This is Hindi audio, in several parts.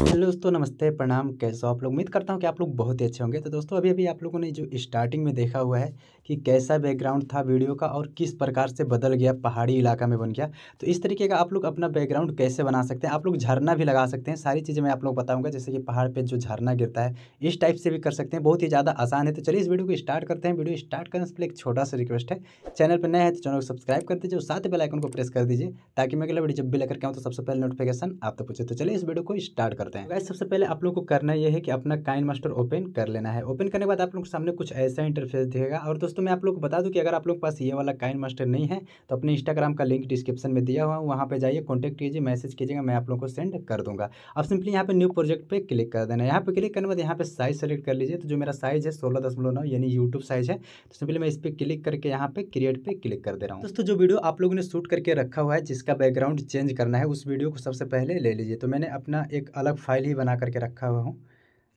हेलो दोस्तों, नमस्ते, प्रणाम। कैसे हो आप लोग? उम्मीद करता हूँ कि आप लोग बहुत ही अच्छे होंगे। तो दोस्तों अभी अभी आप लोगों ने जो स्टार्टिंग में देखा हुआ है कि कैसा बैकग्राउंड था वीडियो का और किस प्रकार से बदल गया, पहाड़ी इलाका में बन गया। तो इस तरीके का आप लोग अपना बैकग्राउंड कैसे बना सकते हैं, आप लोग झरना भी लगा सकते हैं, सारी चीज़ें मैं आप लोग बताऊँगा, जैसे कि पहाड़ पर जो झरना गिरता है इस टाइप से भी कर सकते हैं। बहुत ही ज़्यादा आसान है। तो चलिए इस वीडियो को स्टार्ट करते हैं। वीडियो स्टार्ट करने से पहले एक छोटा सा रिक्वेस्ट है, चैनल पर नया है तो चैनल को सब्सक्राइब कर दीजिए और साथ ही बेल आइकन को प्रेस कर दीजिए ताकि मैं अगला वीडियो जब भी लेकर के आऊँ तो सबसे पहले नोटिफिकेशन आप तक पहुँचे। तो चलिए इस वीडियो को स्टार्ट करते हैं। गाइस सबसे पहले आप लोग को करना यह है कि अपना काइनमास्टर ओपन कर लेना है। ओपन करने के बाद आप लोग के सामने कुछ ऐसा इंटरफेस दिखेगा। और दोस्तों मैं आप लोग को बता दूं कि अगर आप लोग के पास ये वाला काइनमास्टर नहीं है तो अपने इंस्टाग्राम का लिंक डिस्क्रिप्शन में दिया हुआ है, वहाँ पे जाइए, कॉन्टैक्ट कीजिए, मैसेज कीजिएगा, मैं आप लोग को सेंड कर दूँगा। आप सिंपली यहाँ पर न्यू प्रोजेक्ट पर क्लिक कर देना। यहाँ पर क्लिक करने के बाद यहाँ पर साइज सेलेक्ट कर लीजिए। तो जो मेरा साइज है 16.9 यानी यूट्यूब साइज है। तो सिंपली मैं इस पर क्लिक करके यहाँ पर क्रिएट पर क्लिक कर दे रहा हूँ। दोस्तों जो वीडियो आप लोगों ने शूट करके रखा हुआ है जिसका बैकग्राउंड चेंज करना है उस वीडियो को सबसे पहले ले लीजिए। तो मैंने अपना एक अलग फाइल ही बना करके रखा हुआ हूँ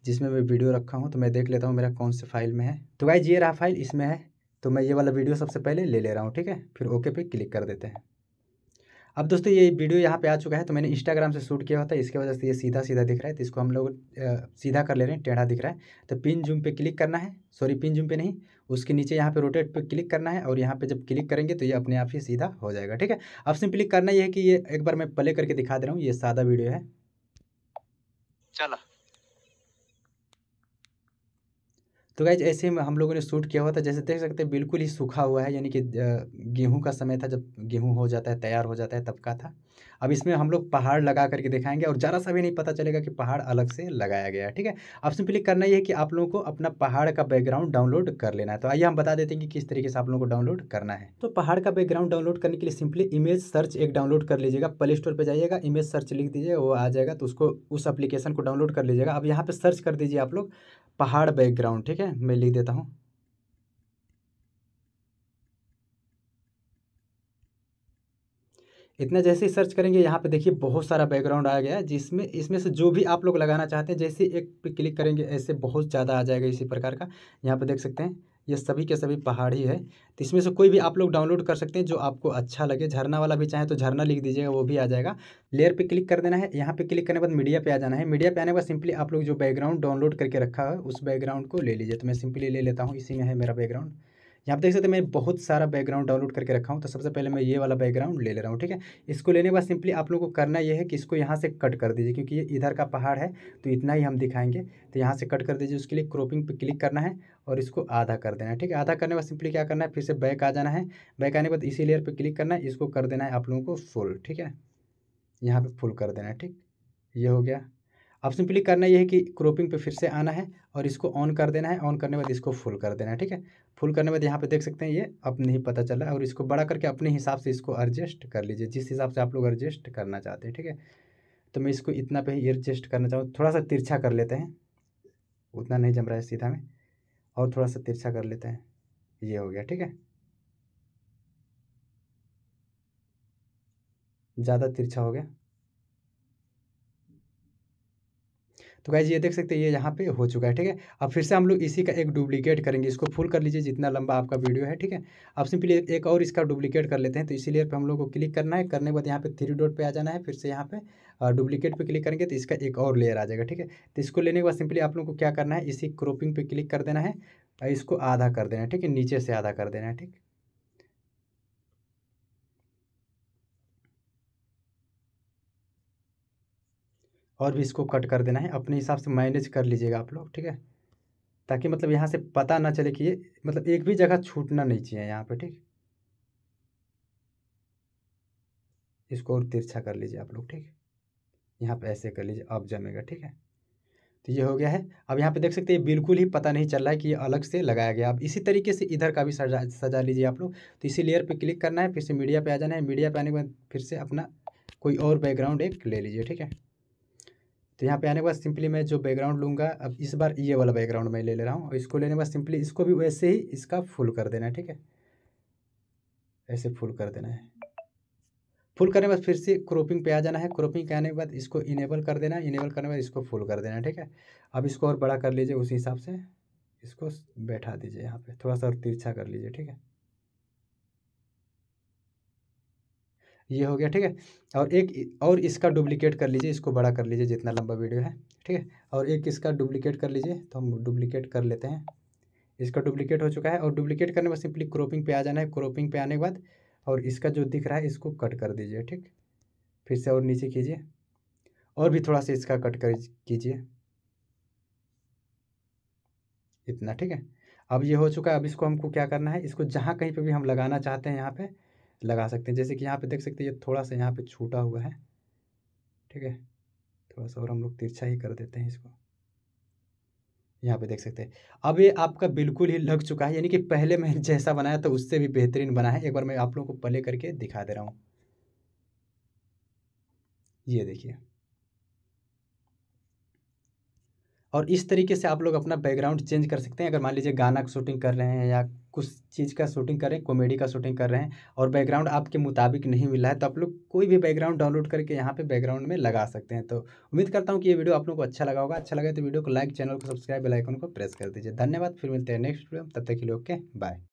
जिसमें मैं वीडियो रखा हूँ। तो मैं देख लेता हूँ मेरा कौन से फाइल में है। तो गाइस ये रहा फाइल, इसमें है। तो मैं ये वाला वीडियो सबसे पहले ले रहा हूँ, ठीक है। फिर ओके पे क्लिक कर देते हैं। अब दोस्तों ये वीडियो यहाँ पे आ चुका है। तो मैंने इंस्टाग्राम से शूट किया होता है, इसके वजह से ये सीधा सीधा दिख रहा है। तो इसको हम लोग सीधा कर ले रहे हैं, टेढ़ा दिख रहा है। तो पिन जूम पे क्लिक करना है, सॉरी पिन जूम पे नहीं, उसके नीचे यहाँ पे रोटेट पे क्लिक करना है। और यहाँ पे जब क्लिक करेंगे तो ये अपने आप ही सीधा हो जाएगा, ठीक है। अब सिंपली करना यह है कि ये एक बार मैं प्ले करके दिखा दे रहा हूँ। ये सादा वीडियो है, चला। तो गाइज ऐसे में हम लोगों ने शूट किया हुआ था, जैसे देख सकते हैं बिल्कुल ही सूखा हुआ है, यानी कि गेहूं का समय था, जब गेहूं हो जाता है, तैयार हो जाता है, तब का था। अब इसमें हम लोग पहाड़ लगा करके दिखाएंगे और ज़रा सा भी नहीं पता चलेगा कि पहाड़ अलग से लगाया गया है, ठीक है। अब सिंपली करना यह है कि आप लोगों को अपना पहाड़ का बैकग्राउंड डाउनलोड कर लेना है। तो आइए हम बता देते हैं कि किस तरीके से आप लोगों को डाउनलोड करना है। तो पहाड़ का बैकग्राउंड डाउनलोड करने के लिए सिंपली इमेज सर्च एक डाउनलोड कर लीजिएगा, प्ले स्टोर पर जाइएगा, इमेज सर्च लिख दीजिएगा, वो आ जाएगा। तो उसको उस एप्लीकेशन को डाउनलोड कर लीजिएगा। अब यहाँ पर सर्च कर दीजिए आप लोग पहाड़ बैकग्राउंड, ठीक है। मैं लिख देता हूँ। इतना जैसे ही सर्च करेंगे यहाँ पे देखिए बहुत सारा बैकग्राउंड आ गया है, जिसमें इसमें से जो भी आप लोग लगाना चाहते हैं, जैसे एक पे क्लिक करेंगे ऐसे बहुत ज़्यादा आ जाएगा इसी प्रकार का। यहाँ पे देख सकते हैं ये सभी के सभी पहाड़ी है। तो इसमें से कोई भी आप लोग डाउनलोड कर सकते हैं जो आपको अच्छा लगे। झरना वाला भी चाहे तो झरना लिख दीजिएगा, वो भी आ जाएगा। लेयर पे क्लिक कर देना है। यहाँ पे क्लिक करने के बाद मीडिया पे आ जाना है। मीडिया पे आने के बाद सिंपली आप लोग जो बैकग्राउंड डाउनलोड करके रखा है उस बैकग्राउंड को ले लीजिए। तो मैं सिंपली ले लेता हूँ, इसी में है मेरा बैकग्राउंड। यहाँ पर देख सकते हैं मैं बहुत सारा बैकग्राउंड डाउनलोड करके रखा हूँ। तो सबसे पहले मैं ये वाला बैकग्राउंड ले रहा हूँ, ठीक है। इसको लेने के बाद सिंपली आप लोगों को करना ये है कि इसको यहाँ से कट कर दीजिए, क्योंकि ये इधर का पहाड़ है तो इतना ही हम दिखाएंगे। तो यहाँ से कट कर दीजिए। उसके लिए क्रॉपिंग पे क्लिक करना है और इसको आधा कर देना है, ठीक है। आधा करने के बाद सिंपली क्या करना है, फिर से बैक आ जाना है। बैक आने के बाद इसी लेयर पर क्लिक करना है, इसको कर देना है आप लोगों को फुल, ठीक है। यहाँ पर फुल कर देना है, ठीक, ये हो गया। अब सिंपली करना यह है कि क्रॉपिंग पे फिर से आना है और इसको ऑन कर देना है। ऑन करने के बाद इसको फुल कर देना है, ठीक है। फुल करने के बाद यहाँ पे देख सकते हैं ये अपने ही पता चला है। और इसको बड़ा करके अपने हिसाब से इसको एडजस्ट कर लीजिए, जिस हिसाब से आप लोग एडजस्ट करना चाहते हैं, ठीक है। तो मैं इसको इतना पे ही एडजस्ट करना चाहूँ। थोड़ा सा तिरछा कर लेते हैं, उतना नहीं जम रहा है सीधा में, और थोड़ा सा तिरछा कर लेते हैं। ये हो गया, ठीक है। ज़्यादा तिरछा हो गया। तो गाइज ये देख सकते हैं ये यहाँ पे हो चुका है, ठीक है। अब फिर से हम लोग इसी का एक डुप्लीकेट करेंगे। इसको फुल कर लीजिए जितना लंबा आपका वीडियो है, ठीक है। अब सिंपली एक और इसका डुप्लीकेट कर लेते हैं। तो इसी लेयर पे हम लोग को क्लिक करना है। करने के बाद यहाँ पे 3 डॉट पे आ जाना है। फिर से यहाँ पे डुप्लीकेट पे क्लिक करेंगे तो इसका एक और लेयर आ जाएगा, ठीक है। तो इसको लेने के बाद सिंपली आप लोग को क्या करना है, इसी क्रॉपिंग पे क्लिक कर देना है और इसको आधा कर देना है, ठीक है। नीचे से आधा कर देना है, ठीक। और भी इसको कट कर देना है, अपने हिसाब से मैनेज कर लीजिएगा आप लोग, ठीक है। ताकि मतलब यहाँ से पता ना चले कि ये मतलब एक भी जगह छूटना नहीं चाहिए यहाँ पे, ठीक। इसको और तिरछा कर लीजिए आप लोग, ठीक। यहाँ पे ऐसे कर लीजिए, अब जमेगा, ठीक है। तो ये हो गया है। अब यहाँ पे देख सकते हैं बिल्कुल ही पता नहीं चल रहा है कि ये अलग से लगाया गया। अब इसी तरीके से इधर का भी सजा लीजिए आप लोग। तो इसी लेयर पर क्लिक करना है, फिर से मीडिया पर आ जाना है। मीडिया पर आने के बाद फिर से अपना कोई और बैकग्राउंड एक ले लीजिए, ठीक है। तो यहाँ पे आने के बाद सिंपली मैं जो बैकग्राउंड लूँगा, अब इस बार ये वाला बैकग्राउंड मैं ले रहा हूँ। और इसको लेने के बाद सिंपली इसको भी वैसे ही इसका फुल कर देना है, ठीक है। ऐसे फुल कर देना है। फुल करने के बाद फिर से क्रॉपिंग पे आ जाना है। क्रॉपिंग के आने के बाद इसको इनेबल कर देना है। इनेबल करने के बाद इसको फुल कर देना है, ठीक है। अब इसको और बड़ा कर लीजिए, उसी हिसाब से इसको बैठा दीजिए यहाँ पर। थोड़ा सा और तिरछा कर लीजिए, ठीक है। ये हो गया ठीक है। और एक और इसका डुप्लीकेट कर लीजिए, इसको बड़ा कर लीजिए जितना लंबा वीडियो है ठीक है। और एक इसका डुप्लीकेट कर लीजिए, तो हम डुप्लीकेट कर लेते हैं, इसका डुप्लीकेट हो चुका है। और डुप्लीकेट करने में सिंपली क्रॉपिंग पे आ जाना है, क्रॉपिंग पे आने के बाद और इसका जो दिख रहा है इसको कट कर दीजिए ठीक, फिर से और नीचे कीजिए और भी थोड़ा सा इसका कट कर कीजिए इतना ठीक है। अब ये हो चुका है। अब इसको हमको क्या करना है, इसको जहाँ कहीं पे भी हम लगाना चाहते हैं यहाँ पे लगा सकते हैं, जैसे कि यहाँ पे देख सकते हैं ये थोड़ा सा यहाँ पे छूटा हुआ है ठीक है। थोड़ा सा और हम लोग तिरछा ही कर देते हैं इसको, यहाँ पे देख सकते हैं। अब ये आपका बिल्कुल ही लग चुका है, यानी कि पहले मैं जैसा बनाया था उससे भी बेहतरीन बना है। एक बार मैं आप लोगों को प्ले करके दिखा दे रहा हूँ, ये देखिए। और इस तरीके से आप लोग अपना बैकग्राउंड चेंज कर सकते हैं। अगर मान लीजिए गाना की शूटिंग कर रहे हैं या कुछ चीज़ का शूटिंग कर रहे हैं, कॉमेडी का शूटिंग कर रहे हैं और बैकग्राउंड आपके मुताबिक नहीं मिल रहा है, तो आप लोग कोई भी बैकग्राउंड डाउनलोड करके यहाँ पे बैकग्राउंड में लगा सकते हैं। तो उम्मीद करता हूँ कि ये वीडियो आप लोग को अच्छा लगा होगा। अच्छा लगा तो वीडियो को लाइक, चैनल को सब्सक्राइब, बेल आइकन को प्रेस कर दीजिए। धन्यवाद, फिर मिलते हैं नेक्स्ट वीडियो, तब तक के लिए ओके बाय।